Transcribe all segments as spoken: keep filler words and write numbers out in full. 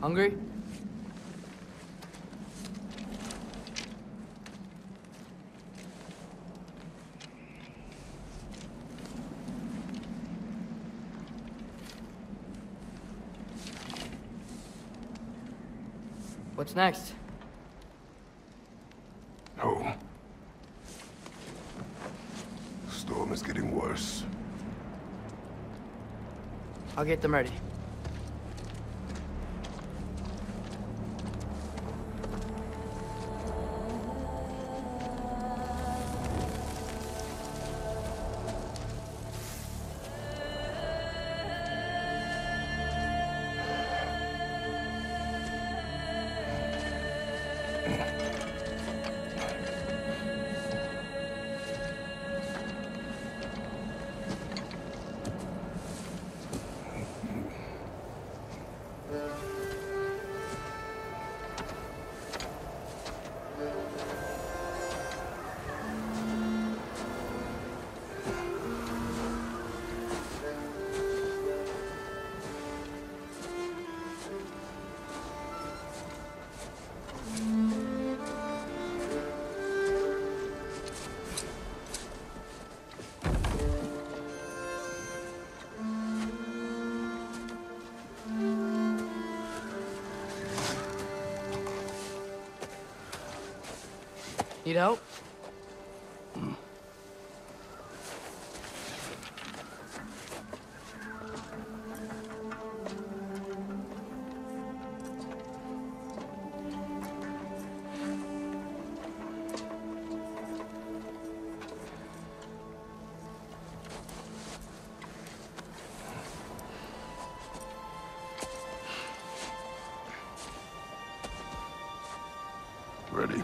Hungry? What's next? Oh. Storm is getting worse. I'll get them ready. Need help? Mm. Ready.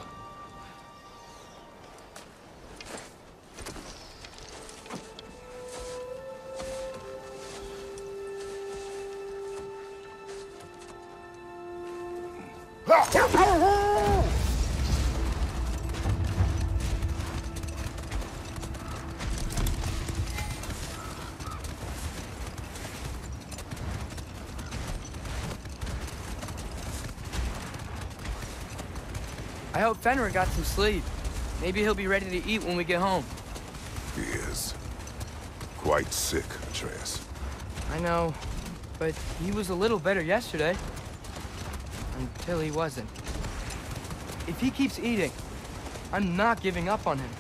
I hope Fenrir got some sleep. Maybe he'll be ready to eat when we get home. He is. Quite sick, Atreus. I know, but he was a little better yesterday. Until he wasn't. If he keeps eating, I'm not giving up on him.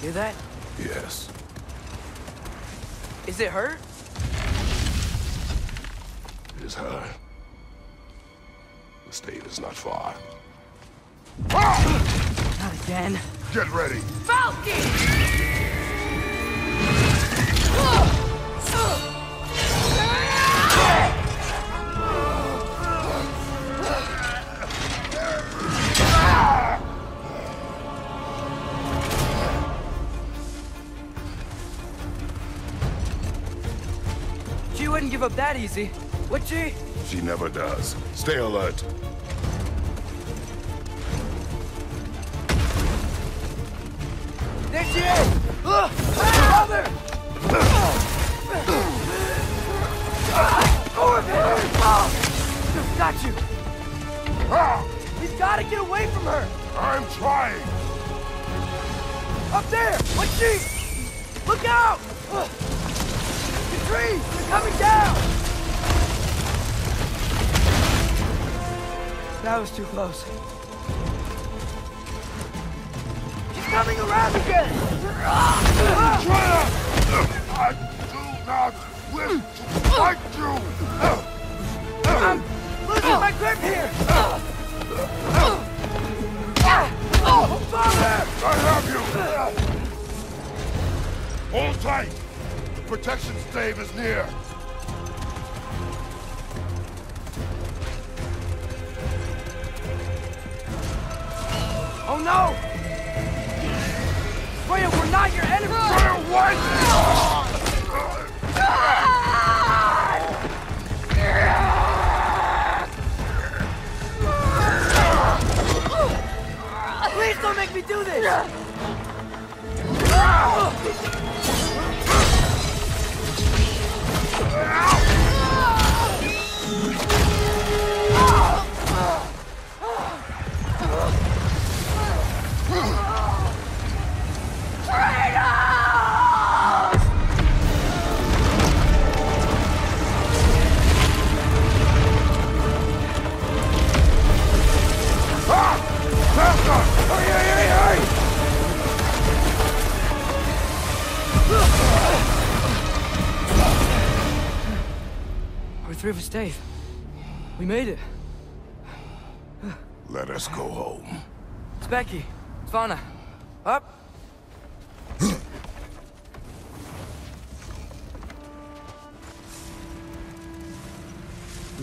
Hear that? Yes. Is it hurt? is her. The state is not far. Ah! Not again. Get ready. Falcon! Wouldn't give up that easy, would she? She never does. Stay alert. There she is! Look! Mother! The statue! He's gotta get away from her! I'm trying! Up there! What's she? Look out! Trees! They're coming down! That was too close. She's coming around again! I do not wish to fight you! I'm losing my grip here! Oh, Father! I have you! Hold tight! Protection stave is near. Oh no! Freya, we're not your enemy! Freya, what? Please don't make me do this! Three of us safe. We made it. Let us go home. It's Becky. It's Vana. Up. I'm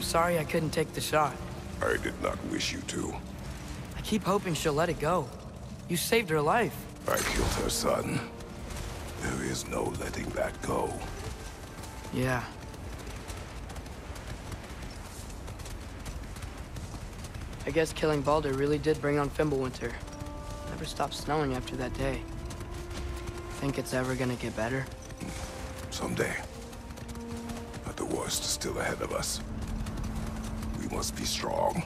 sorry I couldn't take the shot. I did not wish you to. I keep hoping she'll let it go. You saved her life. I killed her son. There is no letting that go. Yeah. I guess killing Balder really did bring on Fimbulwinter. Never stopped snowing after that day. Think it's ever gonna get better? Someday. But the worst is still ahead of us. We must be strong.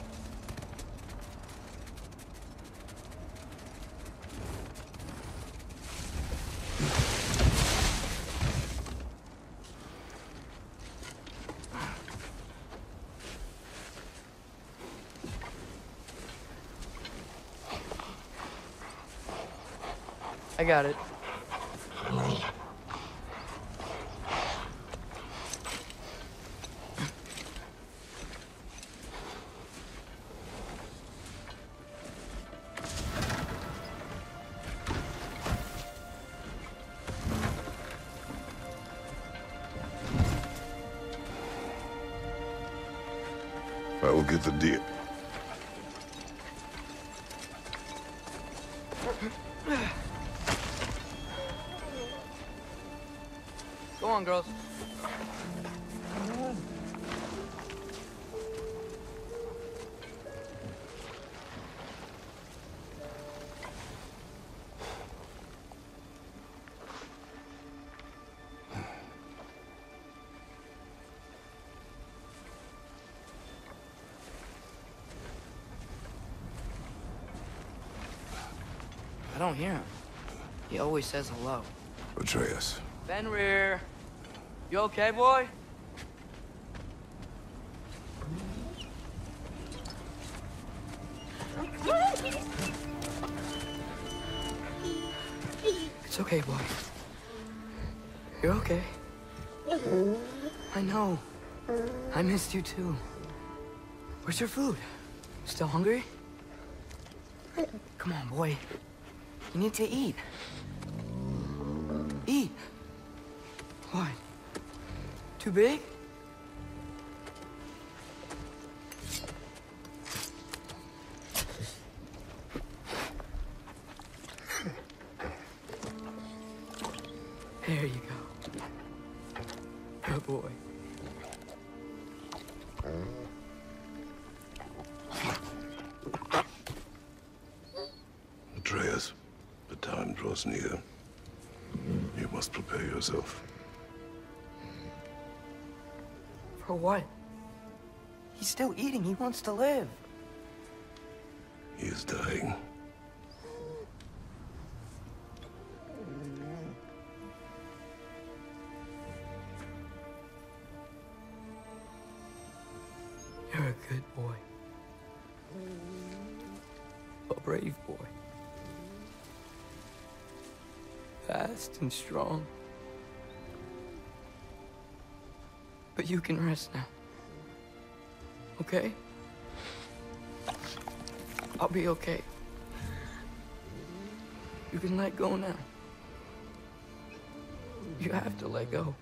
I got it. I will get the deer. Girls. I don't hear him. He always says hello. Atreus. Fenrir. You okay, boy? It's okay, boy. You're okay. I know. I missed you too. Where's your food? Still hungry? Come on, boy. You need to eat. Eat. What? Too big? There you go. Good boy. Atreus, the time draws near. You must prepare yourself. For what? He's still eating. He wants to live. He is dying. You're a good boy. A brave boy. Fast and strong. But you can rest now. Okay? I'll be okay. You can let go now. You have to let go.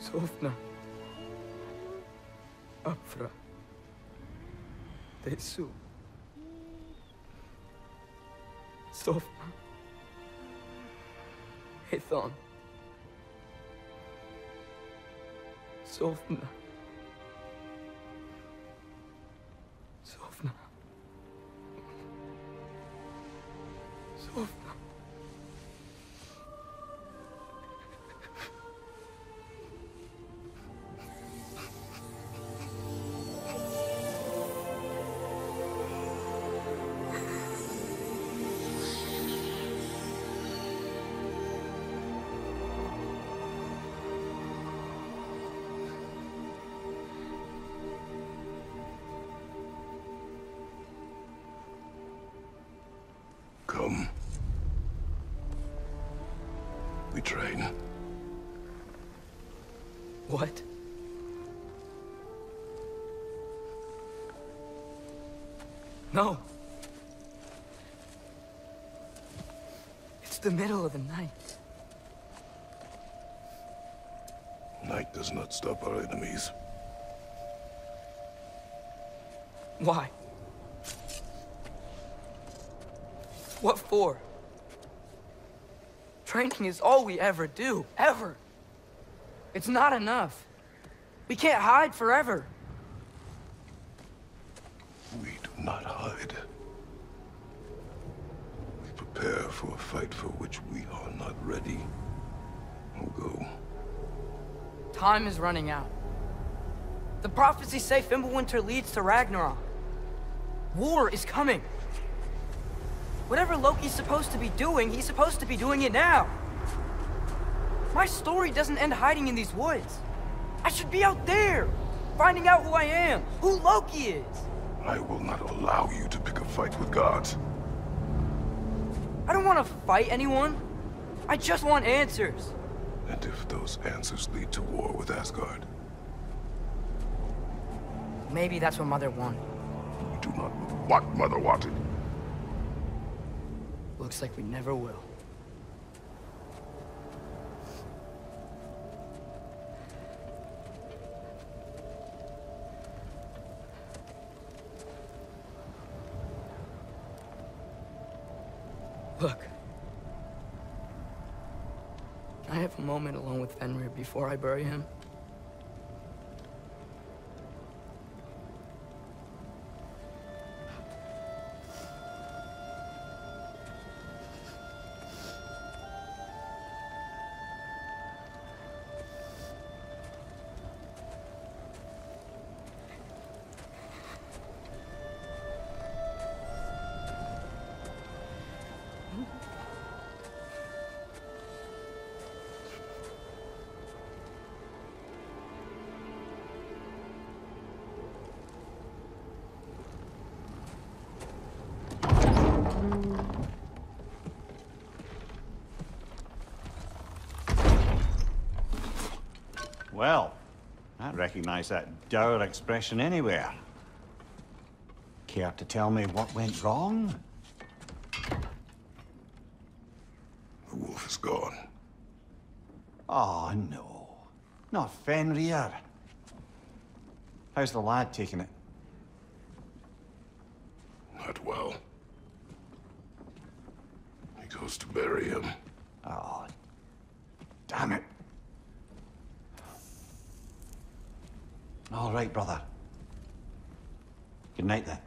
Sofna. Afra. Tesu. Sofna. Ethon. Sofna. Sofna. Sofna. We train. What? No. It's the middle of the night. Night does not stop our enemies. Why? What for? Training is all we ever do, ever. It's not enough. We can't hide forever. We do not hide. We prepare for a fight for which we are not ready. We'll go. Time is running out. The prophecies say Fimbulwinter leads to Ragnarok. War is coming. Whatever Loki's supposed to be doing, he's supposed to be doing it now! My story doesn't end hiding in these woods. I should be out there, finding out who I am, who Loki is! I will not allow you to pick a fight with gods. I don't want to fight anyone. I just want answers. And if those answers lead to war with Asgard? Maybe that's what Mother wanted. You do not know what Mother wanted. Looks like we never will. Look. Can I have a moment alone with Fenrir before I bury him? Well, I recognize that dour expression anywhere. Care to tell me what went wrong? The wolf is gone. Oh, no. Not Fenrir. How's the lad taking it? Not well. He goes to bury him. Oh, damn it. All right, brother. Good night, then.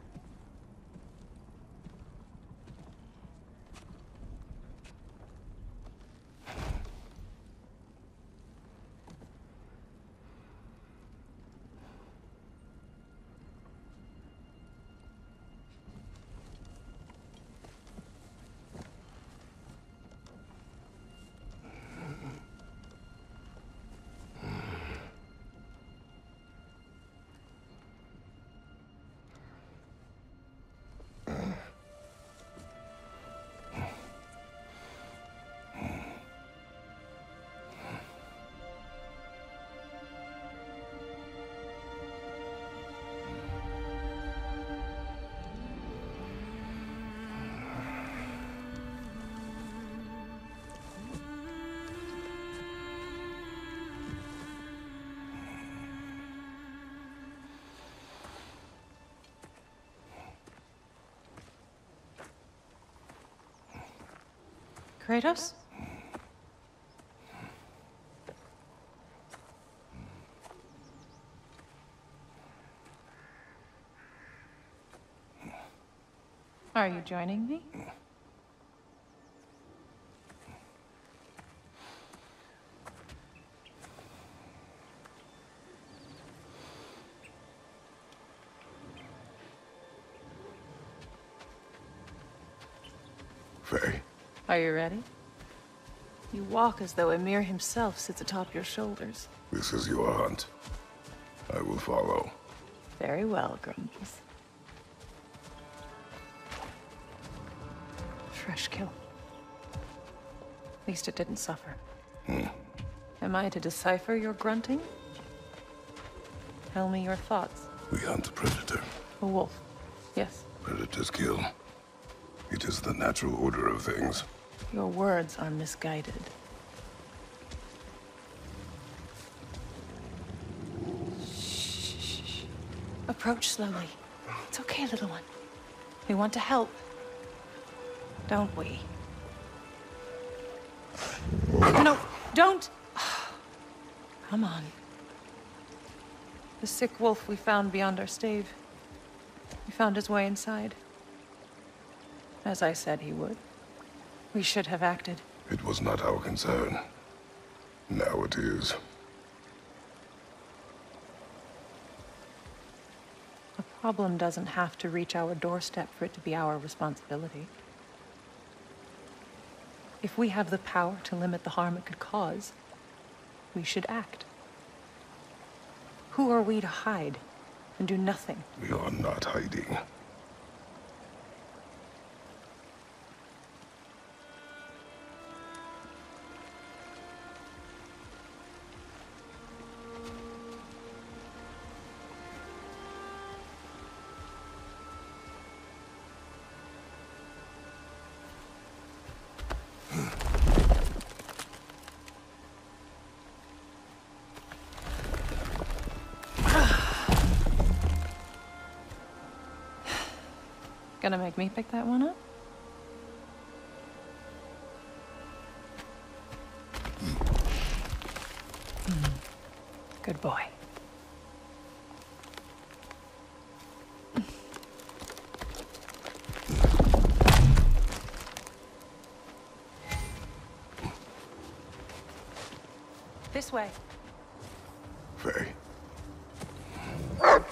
Kratos? Are you joining me? Faye. Are you ready? You walk as though Emir himself sits atop your shoulders. This is your hunt. I will follow. Very well, Grumbles. Fresh kill. At least it didn't suffer. Hmm. Am I to decipher your grunting? Tell me your thoughts. We hunt a predator. A wolf, yes. Predators kill. It is the natural order of things. Your words are misguided. Shh. Approach slowly. It's okay, little one. We want to help, don't we? No, don't! Come on. The sick wolf we found beyond our stave. He found his way inside. As I said he would. We should have acted. It was not our concern. Now it is. A problem doesn't have to reach our doorstep for it to be our responsibility. If we have the power to limit the harm it could cause, we should act. Who are we to hide and do nothing? We are not hiding. Gonna make me pick that one up? Mm. Good boy. This way. Faye. Faye!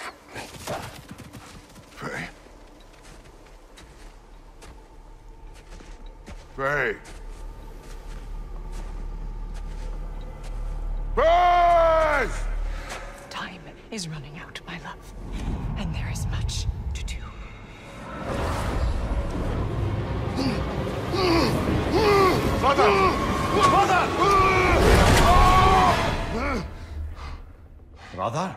Faye! Time is running out, my love, and there is much to do. Father! Father! father?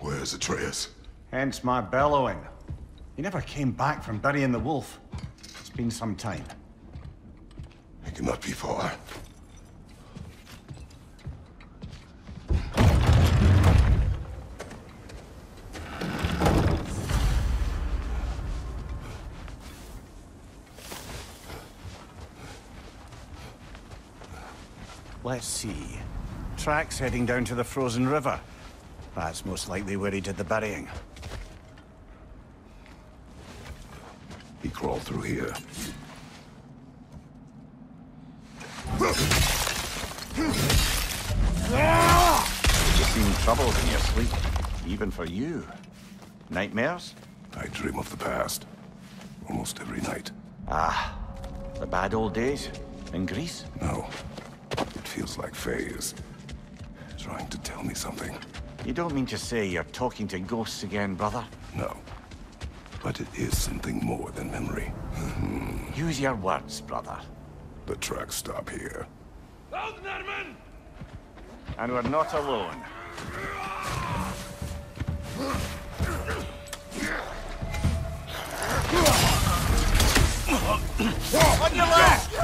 Where's Atreus? Hence my bellowing. He never came back from burying the wolf. It's been some time. It cannot be far. Let's see. Tracks heading down to the frozen river. That's most likely where he did the burying. He crawled through here. You seem troubled in your sleep, even for you. Nightmares? I dream of the past. Almost every night. Ah, the bad old days in Greece? No. It feels like Faye is trying to tell me something. You don't mean to say you're talking to ghosts again, brother? No. But it is something more than memory. Use your words, brother. The tracks stop here. And we're not alone. On your left!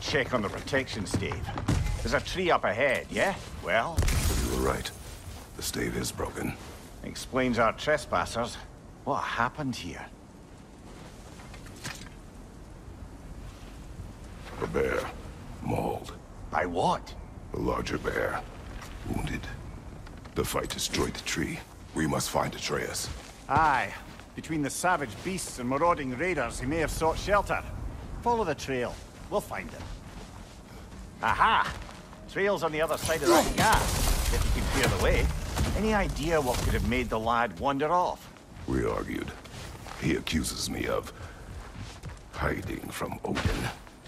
Check on the protection stave. There's a tree up ahead, yeah? Well? You were right. The stave is broken. Explains our trespassers. What happened here? A bear. Mauled. By what? A larger bear. Wounded. The fight destroyed the tree. We must find Atreus. Aye. Between the savage beasts and marauding raiders, he may have sought shelter. Follow the trail. We'll find him. Aha! Trail's on the other side of that gap, if you can clear the way. Any idea what could have made the lad wander off? We argued. He accuses me of hiding from Odin.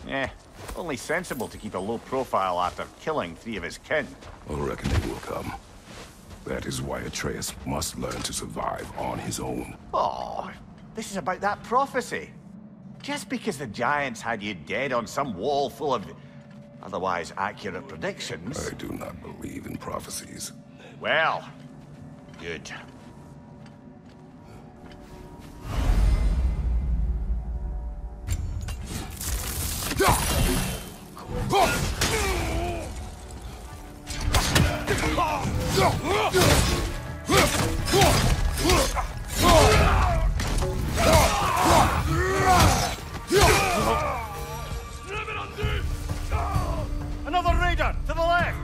Eh, only sensible to keep a low profile after killing three of his kin. A reckoning will come. That is why Atreus must learn to survive on his own. Oh, this is about that prophecy. Just because the giants had you dead on some wall full of otherwise accurate predictions... I do not believe in prophecies. Well, good. Another raider! To the left!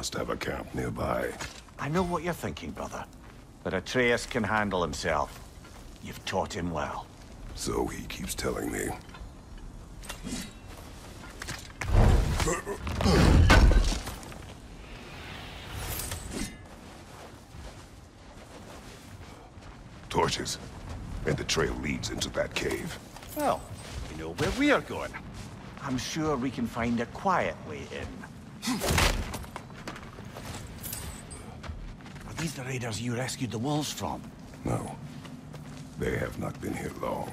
must have a camp nearby. I know what you're thinking, brother. But Atreus can handle himself. You've taught him well. So he keeps telling me. Torches. And the trail leads into that cave. Well, we know where we are going. I'm sure we can find a quiet way in. Are these the raiders you rescued the wolves from? No. They have not been here long.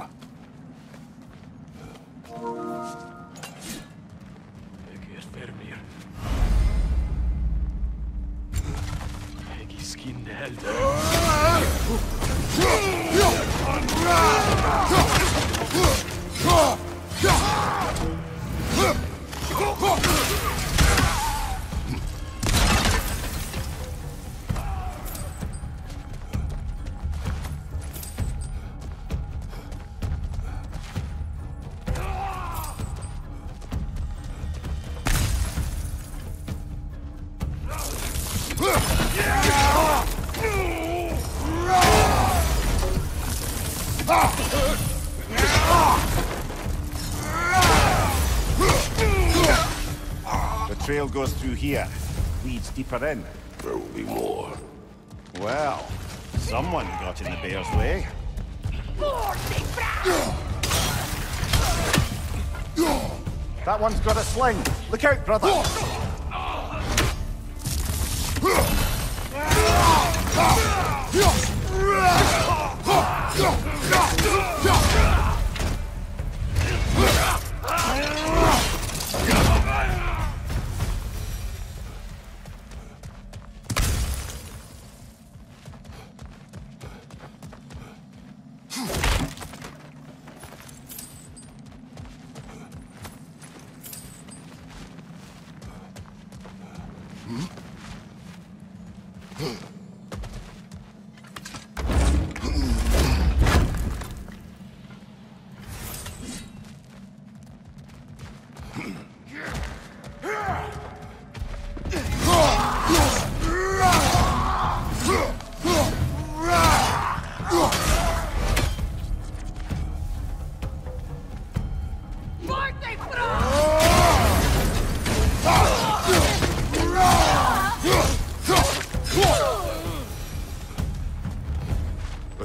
Goes through here, leads deeper in. There will be more. Well, someone got in the bear's way. That one's got a sling. Look out, brother.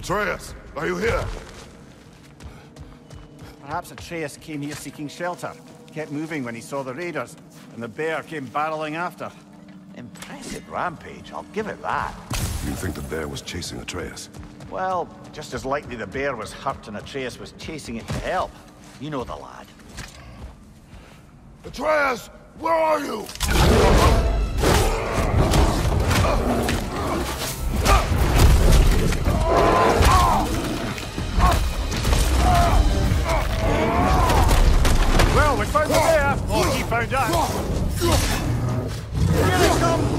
Atreus, are you here? Perhaps Atreus came here seeking shelter, kept moving when he saw the raiders, and the bear came barreling after. Impressive rampage, I'll give it that. You think the bear was chasing Atreus? Well, just as likely the bear was hurt and Atreus was chasing it to help. You know the lad. Atreus, where are you? Well, we found the bear! Or he found us! Here they come!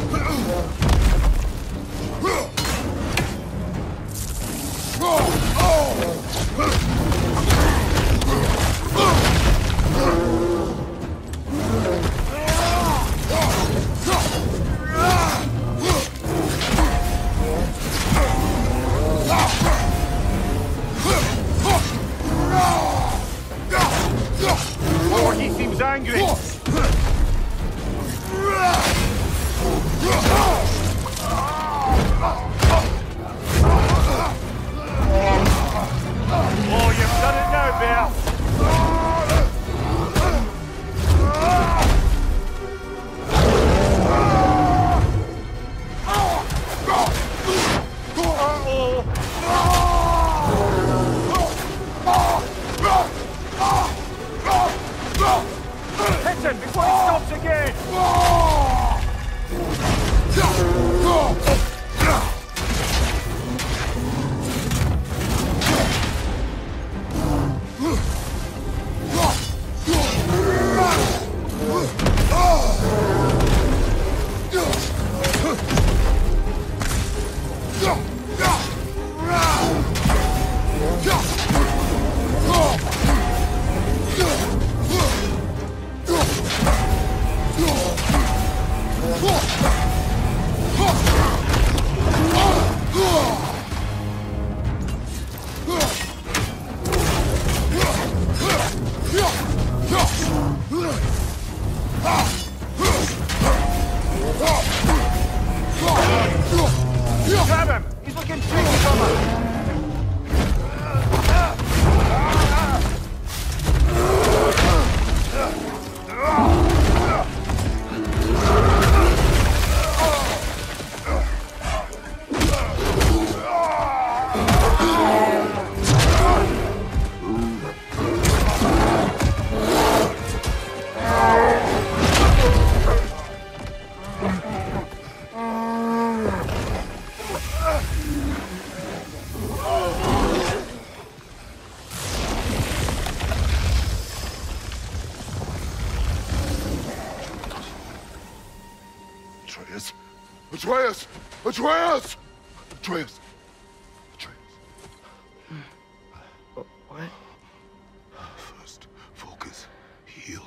Atreus! Atreus! Atreus! Atreus. What? First, focus. Heal.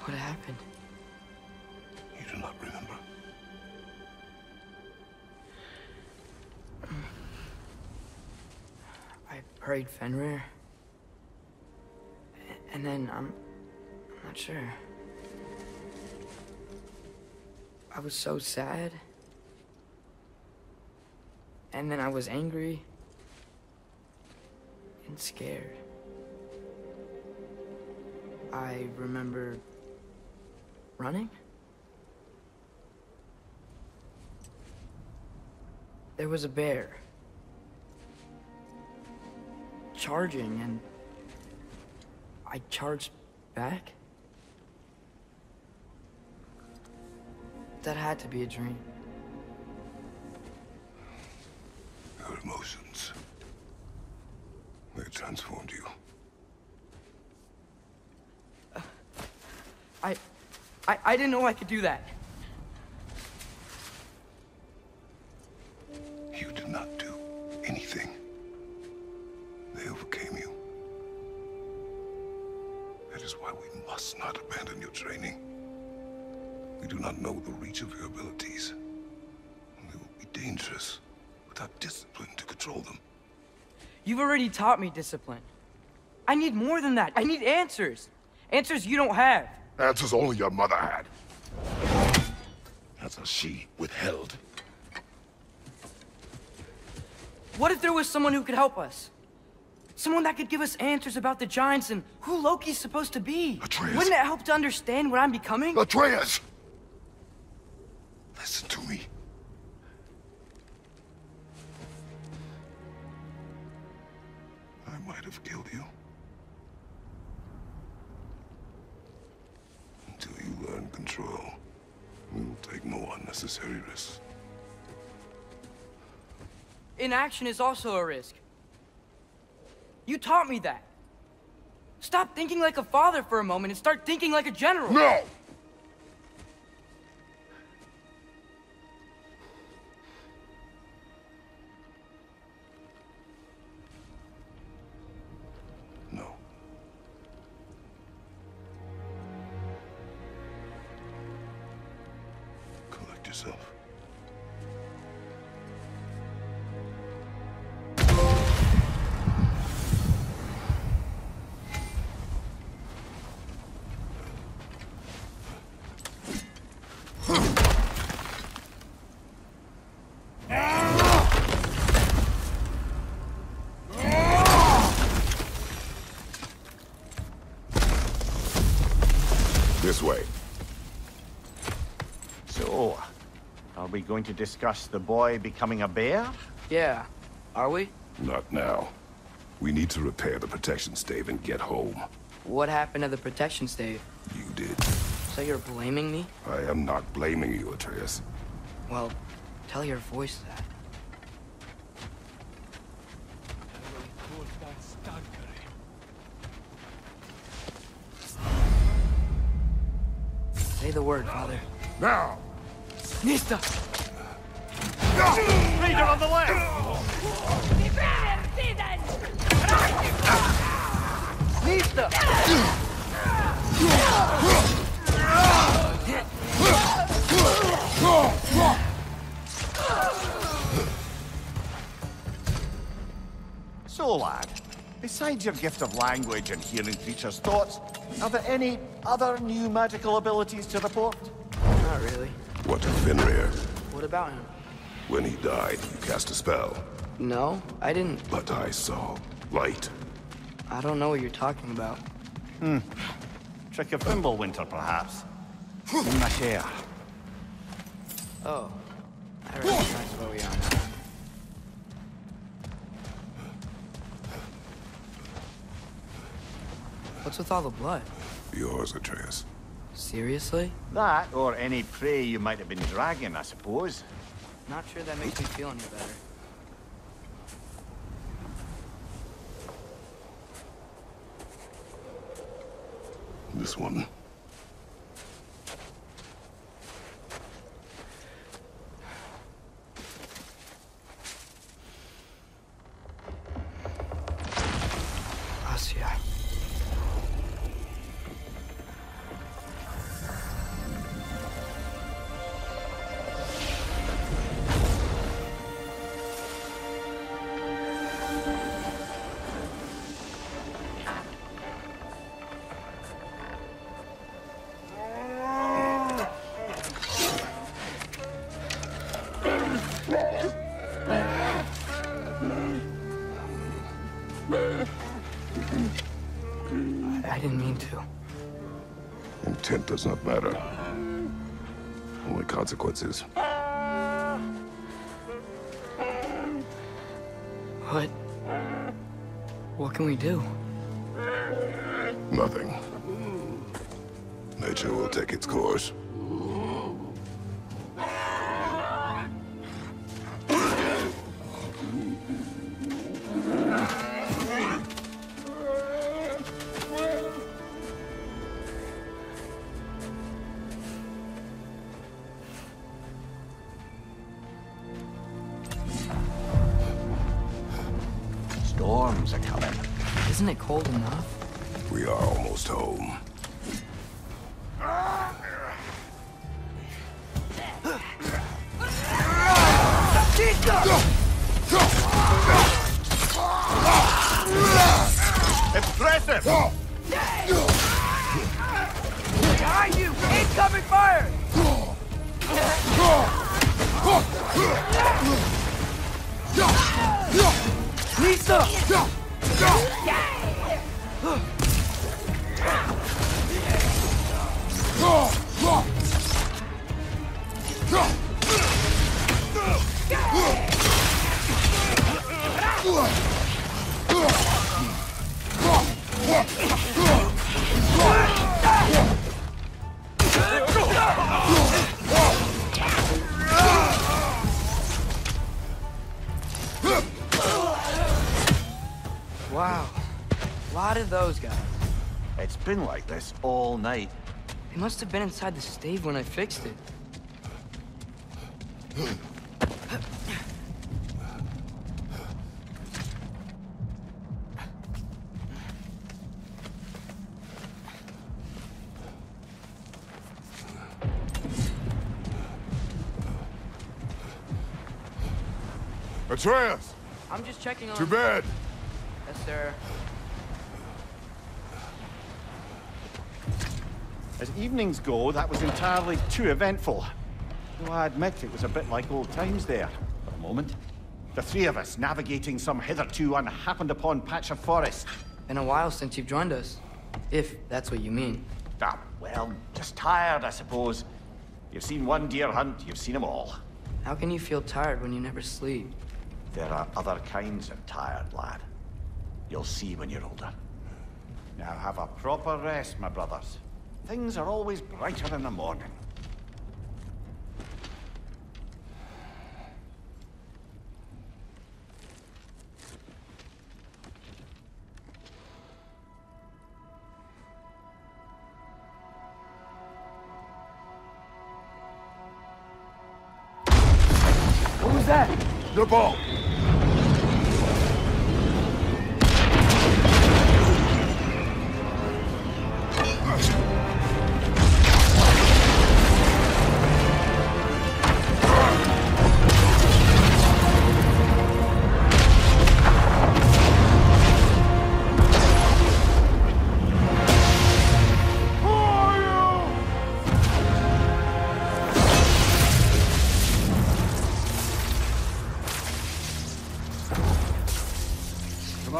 What happened? You do not remember. I buried Fenrir. And then I'm, I'm not sure. I was so sad. And then I was angry. And scared. I remember running. There was a bear. Charging and... I charged back? That had to be a dream. Your emotions. They transformed you. Uh, I, I... I didn't know I could do that. You did not do anything. They overcame you. That is why we must not abandon your training. We do not know the reach of your abilities. And they will be dangerous without discipline to control them. You've already taught me discipline. I need more than that. I need answers. Answers you don't have. Answers only your mother had. Answers she withheld. What if there was someone who could help us? Someone that could give us answers about the Giants and who Loki's supposed to be. Atreus. Wouldn't it help to understand what I'm becoming? Atreus! Listen to me. I might have killed you. Until you learn control, we will take no unnecessary risks. Inaction is also a risk. You taught me that. Stop thinking like a father for a moment and start thinking like a general. No! No. Collect yourself. Way. So, are we going to discuss the boy becoming a bear? Yeah, are we? Not now. We need to repair the protection stave and get home. What happened to the protection stave? You did. So you're blaming me? I am not blaming you, Atreus. Well, tell your voice that. Say the word, Father. Now! Nista! Leader on the left! Nista! So, lad, besides your gift of language and hearing creatures' thoughts, are there any other new magical abilities to report? Not really. What of Fenrir? What about him? When he died, you cast a spell. No, I didn't. But I saw light. I don't know what you're talking about. Hmm. Trick of Fimbulwinter, perhaps. In my chair. Oh. I recognize where we are now. What's with all the blood? Yours, Atreus. Seriously? That, or any prey you might have been dragging, I suppose. Not sure that makes me feel any better. this one. Does not matter. Only consequences. What? What can we do? Nothing. Nature will take its course. Isn't it cold enough? We are almost home. Impressive! Behind you! Incoming fire! Lisa! Been like this all night. They must have been inside the stave when I fixed it. Atreus! I'm just checking on... To bed! Yes, sir. As evenings go, that was entirely too eventful. Though I admit it was a bit like old times there, for a moment. The three of us navigating some hitherto unhappened-upon patch of forest. Been a while since you've joined us, if that's what you mean. Ah, well, just tired, I suppose. You've seen one deer hunt, you've seen them all. How can you feel tired when you never sleep? There are other kinds of tired, lad. You'll see when you're older. Now have a proper rest, my brothers. Things are always brighter in the morning. What was that? The ball.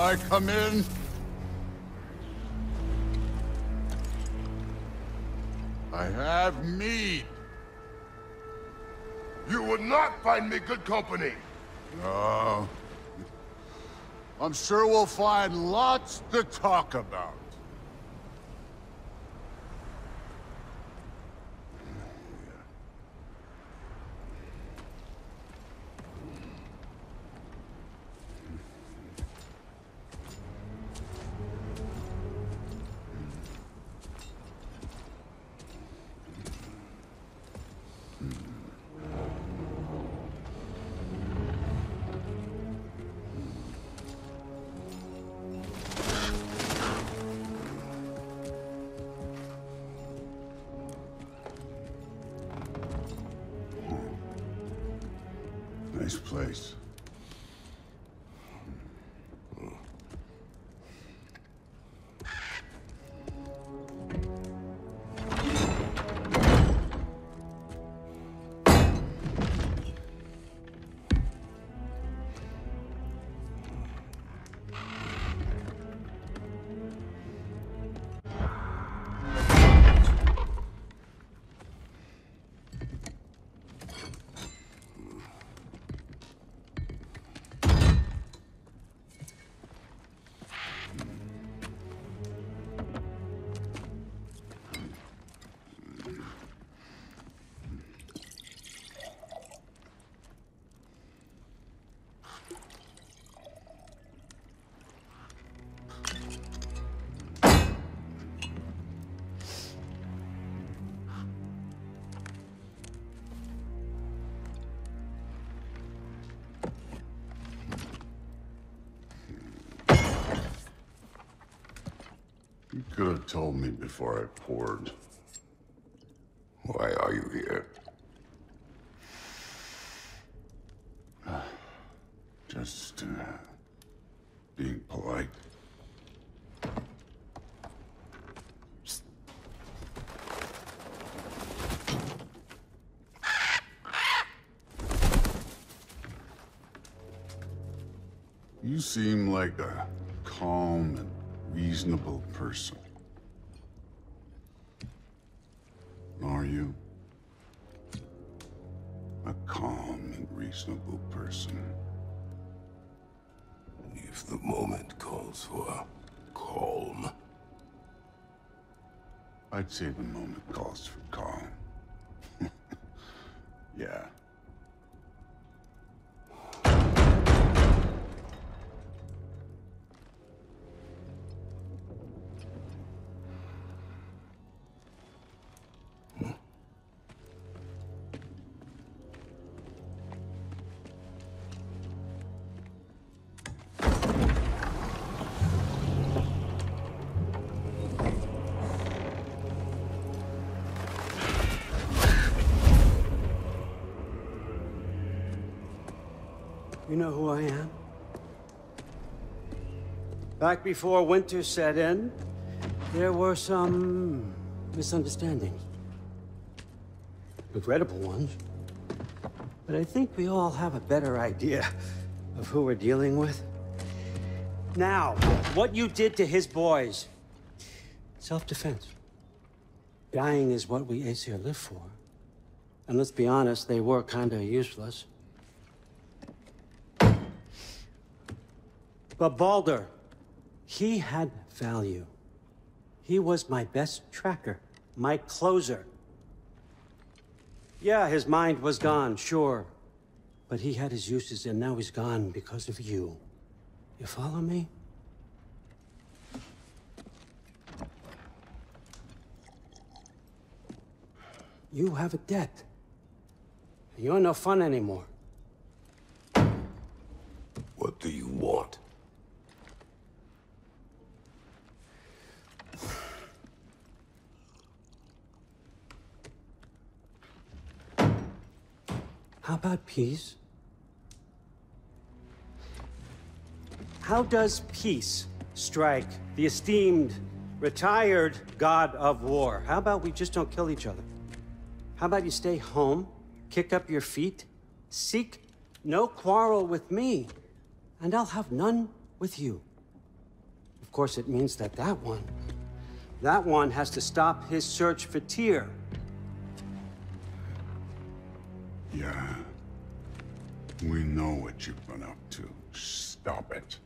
I come in? I have mead. You would not find me good company. No. I'm sure we'll find lots to talk about. this place. You could have told me before I poured. Why are you here? Just uh, being polite. You seem like a calm and reasonable person. Are you a calm and reasonable person? If the moment calls for calm. I'd say the moment calls for calm. Yeah. You know who I am? Back before winter set in, there were some misunderstandings. Regrettable ones. But I think we all have a better idea of who we're dealing with. Now, what you did to his boys. Self-defense. Dying is what we Aesir live for. And let's be honest, they were kinda useless. But Balder, he had value. He was my best tracker, my closer. Yeah, his mind was gone, sure. But he had his uses, and now he's gone because of you. You follow me? You have a debt. You're no fun anymore. What do you want? How about peace? How does peace strike the esteemed, retired God of War? How about we just don't kill each other? How about you stay home, kick up your feet, seek no quarrel with me, and I'll have none with you. Of course, it means that that one, that one has to stop his search for Tyr. Yeah, we know what you've been up to. Stop it.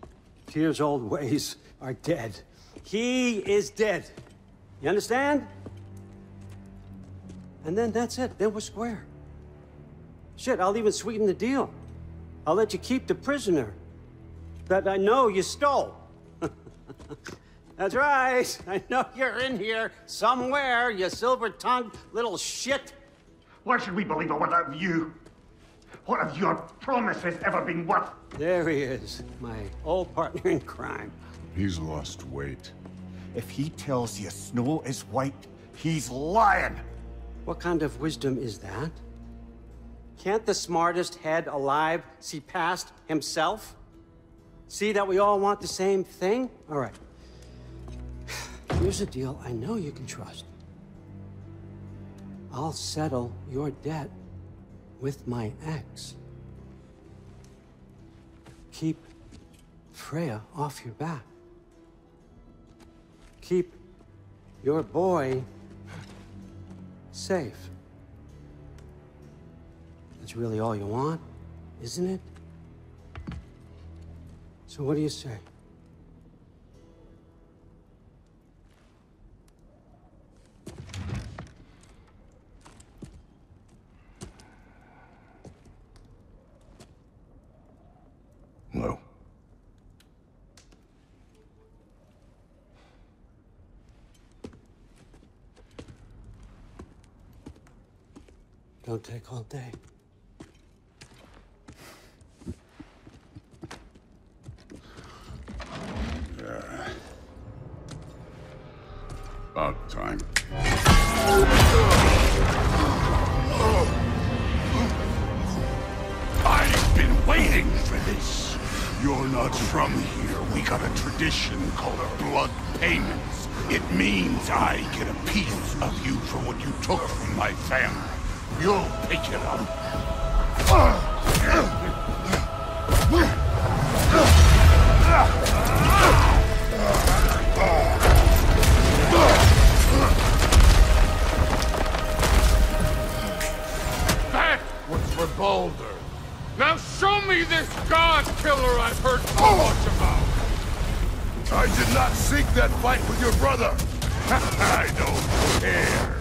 Tyr's old ways are dead. He is dead. You understand? And then that's it. Then we're square. Shit, I'll even sweeten the deal. I'll let you keep the prisoner that I know you stole. That's right. I know you're in here somewhere, you silver-tongued little shit. Why should we believe a word of you? What have your promises ever been worth? There he is, my old partner in crime. He's lost weight. If he tells you snow is white, he's lying. What kind of wisdom is that? Can't the smartest head alive see past himself? See that we all want the same thing? All right. Here's a deal I know you can trust. I'll settle your debt with my axe. Keep Freya off your back. Keep your boy safe. That's really all you want, isn't it? So what do you say? No. Don't take all day. About time. I've been waiting for this. You're not from here. We got a tradition called a blood payment. It means I get a piece of you for what you took from my family. You'll pick it up. That was for Balder. Now show me this god killer I've heard so oh. much about. I did not seek that fight with your brother. I don't care.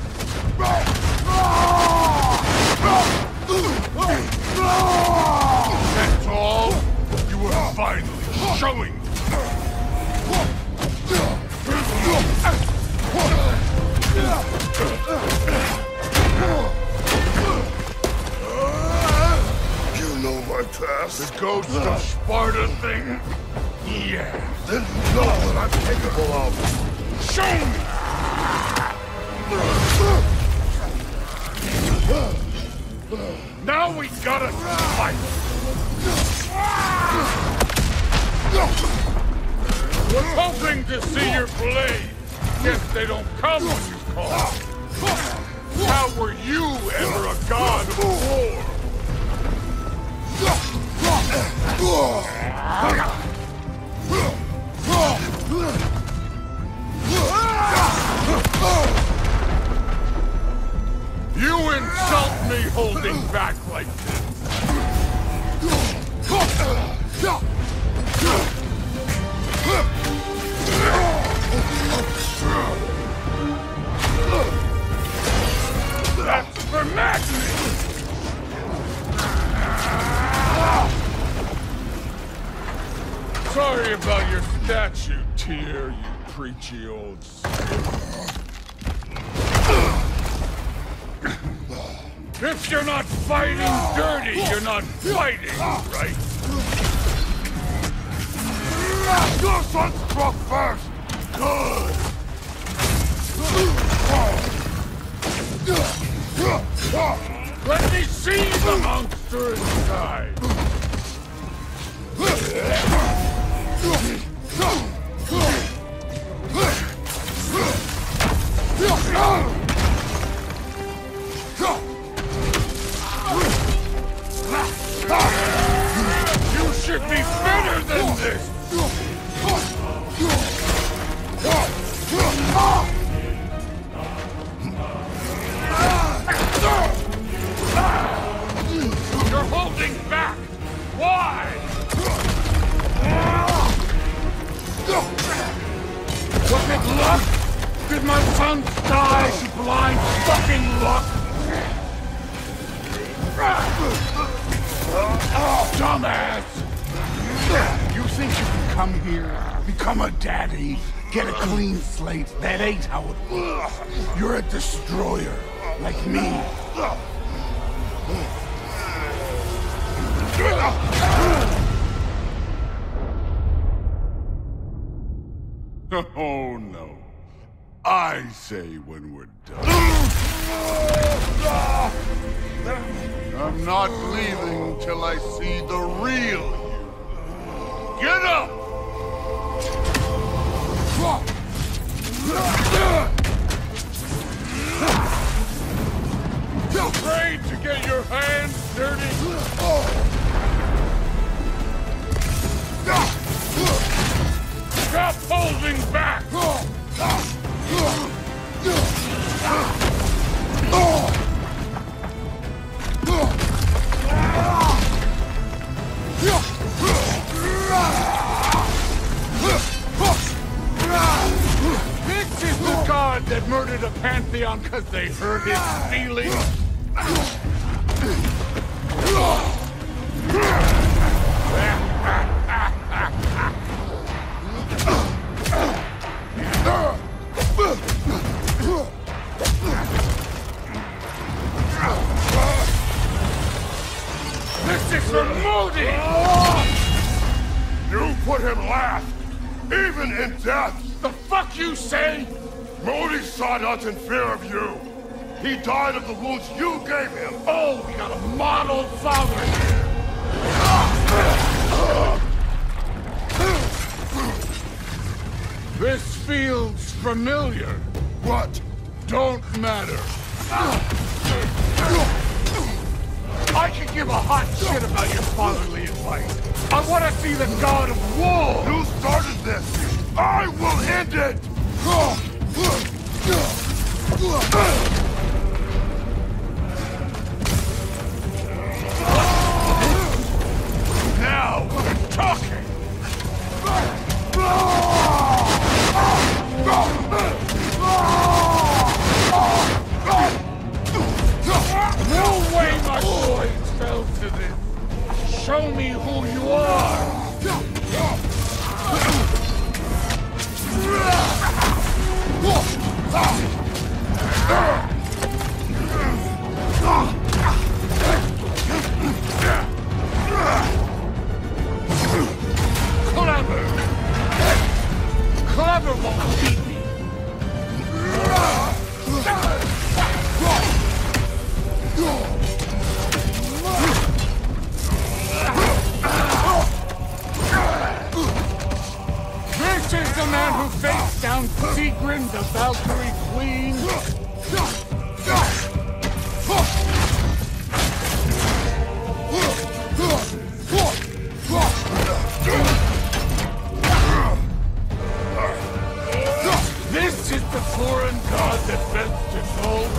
That's all? You were finally showing me. You know my past? The ghost of Sparta thing? Yeah. Then you know what I'm capable of. Show me! Now we gotta fight! We're hoping to see your blade! Guess they don't come when you call. How were you ever a god of war? You insult me holding back like this. That's for madness! Sorry about your statue, Tyr, you preachy old skin. If you're not fighting dirty, you're not fighting, right? Your son struck first! Good! Let me see the monster inside! You should be better than this! You're holding back! Why? Was it luck? Did my son die to blind fucking luck? Dumbass! You think you can come here, become a daddy? Get a clean slate. That ain't how it works. You're a destroyer, like me. Oh no. I say when we're done. I'm not leaving till I see the real you. Get up! You're afraid to get your hands dirty? Stop holding back! This is the god that murdered a pantheon because they hurt his feelings. This is for Modi! You put him last, even in death! The fuck you say? Modi saw us in fear of you. He died of the wounds you gave him. Oh, we got a model father here. This feels familiar. What? Don't matter. I could give a hot shit about your fatherly advice. I want to see the God of War. You started this. I will end it. Now we're talking! No way my boy fell to this! Show me who you are! Clever! Clever won't beat me! This is the man who faced down Sigrid, the Valkyrie Queen! This is the foreign god that best to solve.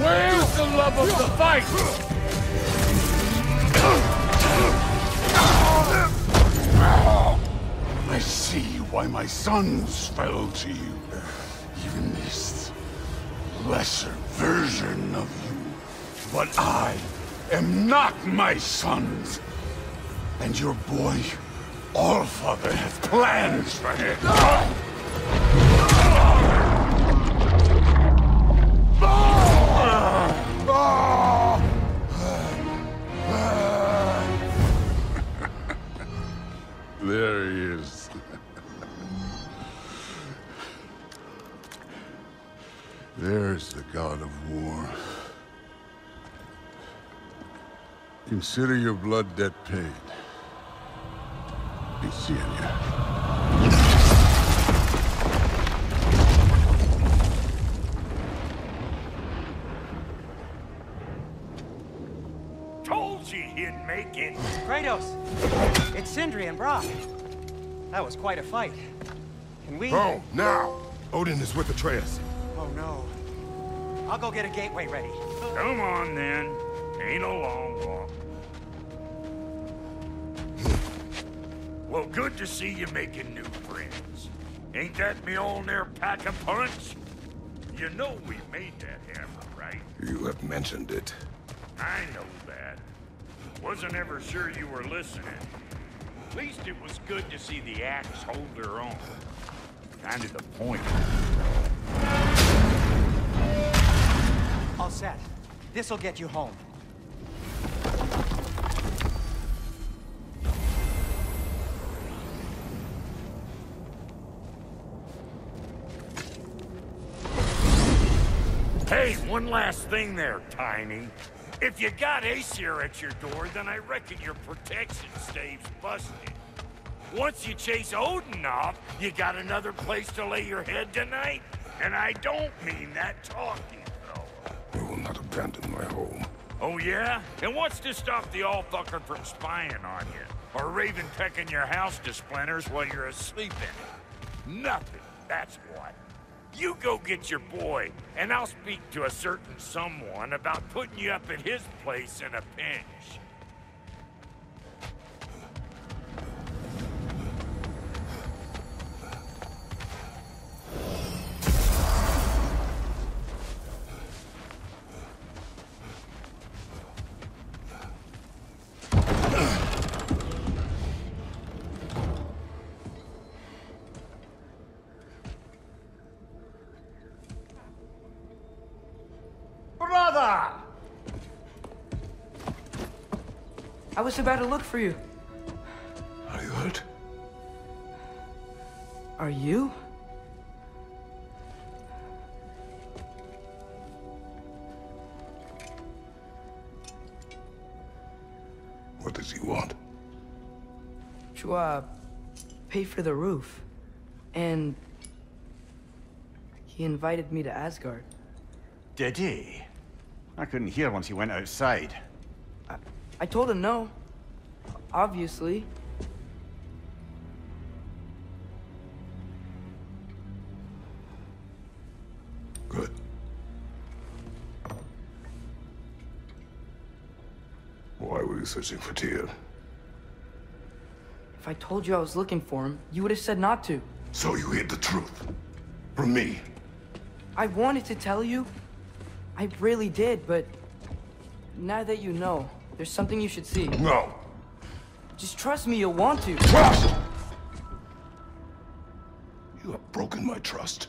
Where's the love of the fight? I see why my sons fell to you. Even this lesser version of you. But I am not my sons. And your boy, Allfather, has plans for him. There he is. There's the God of War. Consider your blood debt paid. Be seeing you. Told you he'd make it! Kratos! It's Sindri and Brock. That was quite a fight. Can we... Oh, now! Odin is with Atreus. Oh, no. I'll go get a gateway ready. Come on, then. Ain't a long walk. Well, good to see you making new friends. Ain't that me old near pack a punch? You know we made that hammer, right? You have mentioned it. I know that. Wasn't ever sure you were listening. At least it was good to see the axe hold her own. Kind of the point. all set. This'll get you home. Hey, one last thing there, Tiny. If you got Aesir at your door, then I reckon your protection stave's busted. Once you chase Odin off, you got another place to lay your head tonight? And I don't mean that talking, though. I will not abandon my home. Oh, yeah? And what's to stop the Allfucker from spying on you? Or Raven pecking your house to splinters while you're asleep in it? Nothing, that's what. You go get your boy, and I'll speak to a certain someone about putting you up at his place in a pinch. I was about to look for you. Are you hurt? Are you? What does he want? To, uh, pay for the roof. And he invited me to Asgard. Did he? I couldn't hear once he went outside. I I told him no, obviously. Good. Why were you searching for Tyr? If I told you I was looking for him, you would have said not to. So you hid the truth from me. I wanted to tell you. I really did, but now that you know, there's something you should see. No! Just trust me, you'll want to. Trust! You have broken my trust.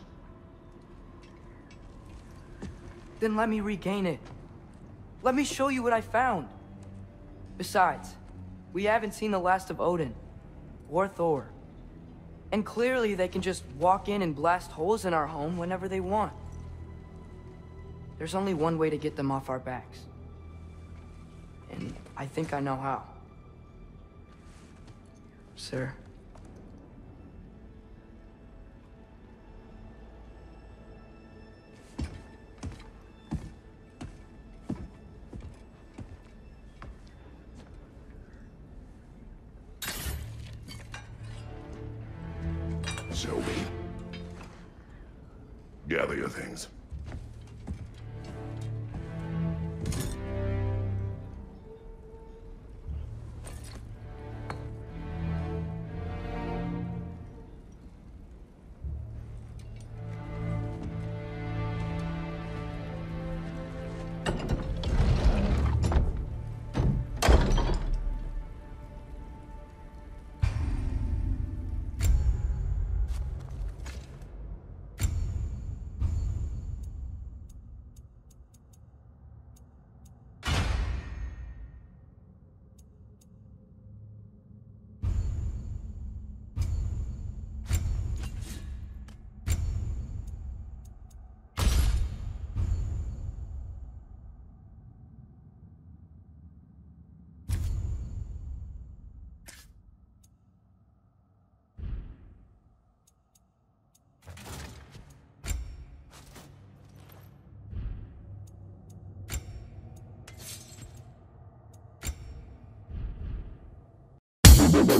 Then let me regain it. Let me show you what I found. Besides, we haven't seen the last of Odin, or Thor. And clearly they can just walk in and blast holes in our home whenever they want. There's only one way to get them off our backs. And I think I know how. Sir. Shall we? Gather your things. We'll